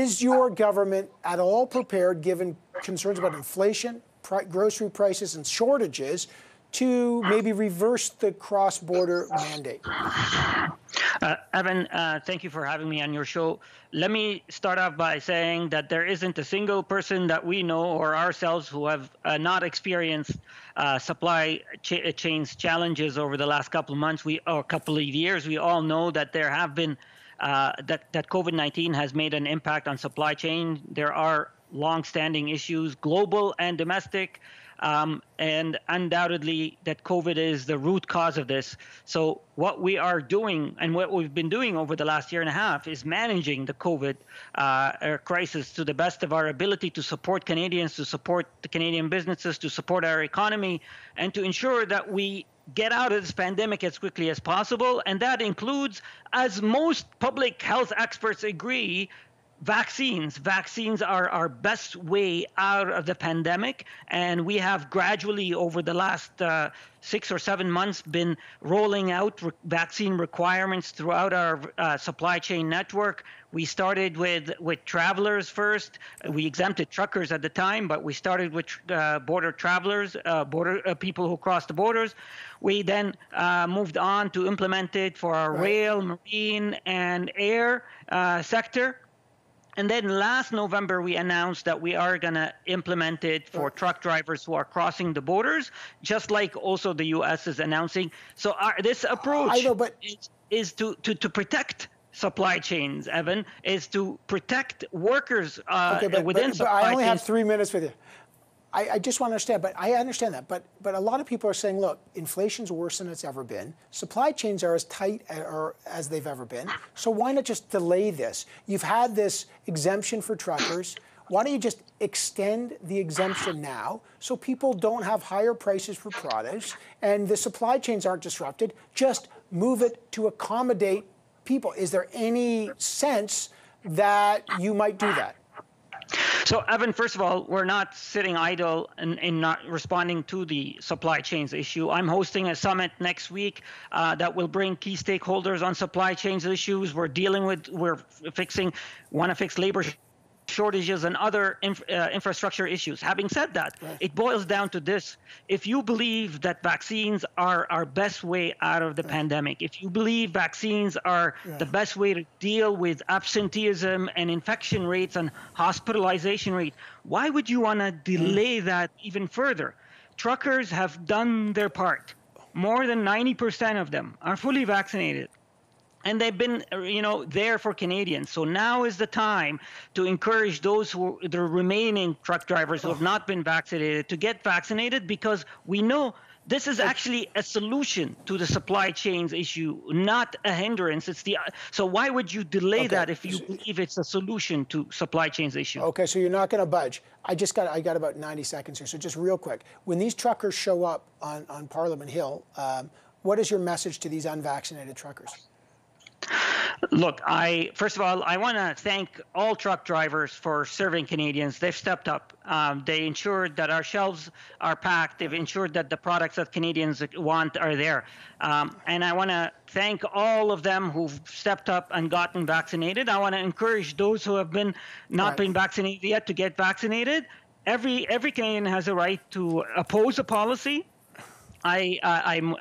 Is your government at all prepared, given concerns about inflation, grocery prices, and shortages, to maybe reverse the cross-border mandate? Evan, thank you for having me on your show. Let me start off by saying that there isn't a single person that we know or ourselves who have not experienced supply chains challenges over the last couple of months or couple of years. We all know that there have been that COVID-19 has made an impact on supply chain. There are long-standing issues, global and domestic, and undoubtedly that COVID is the root cause of this. So what we are doing and what we've been doing over the last year and a half is managing the COVID crisis to the best of our ability to support Canadians, to support the Canadian businesses, to support our economy, and to ensure that we get out of this pandemic as quickly as possible. And that includes, as most public health experts agree, vaccines. Vaccines are our best way out of the pandemic, and we have gradually over the last 6 or 7 months been rolling out vaccine requirements throughout our supply chain network. We started with travelers first. We exempted truckers at the time, but we started with border travelers, people who cross the borders. We then moved on to implement it for our rail, marine, and air sector. And then last November, we announced that we are going to implement it for truck drivers who are crossing the borders, just like also the U.S. is announcing. So this approach is to protect supply chains, Evan, is to protect workers within supply chains. I only have 3 minutes with you. I just want to understand, but I understand that. But a lot of people are saying, look, inflation's worse than it's ever been. Supply chains are as tight as they've ever been. So why not just delay this? You've had this exemption for truckers. Why don't you just extend the exemption now so people don't have higher prices for products and the supply chains aren't disrupted? Just move it to accommodate people. Is there any sense that you might do that? So, Evan, first of all, we're not sitting idle and not responding to the supply chains issue. I'm hosting a summit next week that will bring key stakeholders on supply chains issues. We're fixing labor shortages and other infrastructure issues. Having said that, it boils down to this. If you believe that vaccines are our best way out of the pandemic, if you believe vaccines are the best way to deal with absenteeism and infection rates and hospitalization rate, why would you want to delay that even further? Truckers have done their part. More than 90% of them are fully vaccinated. And they've been, there for Canadians. So now is the time to encourage those the remaining truck drivers who have not been vaccinated to get vaccinated, because we know this is actually a solution to the supply chains issue, not a hindrance. So why would you delay that if you believe it's a solution to supply chains issue? Okay, so you're not going to budge. I got about 90 seconds here, so just real quick. When these truckers show up on Parliament Hill, what is your message to these unvaccinated truckers? Look, first of all, I want to thank all truck drivers for serving Canadians. They've stepped up. They ensured that our shelves are packed. They've ensured that the products that Canadians want are there. And I want to thank all of them who've stepped up and gotten vaccinated. I want to encourage those who have not been vaccinated yet to get vaccinated. Every Canadian has a right to oppose a policy. I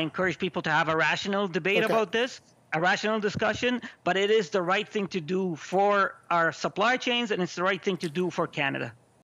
encourage people to have a rational debate about this. A rational discussion, but it is the right thing to do for our supply chains, and it's the right thing to do for Canada.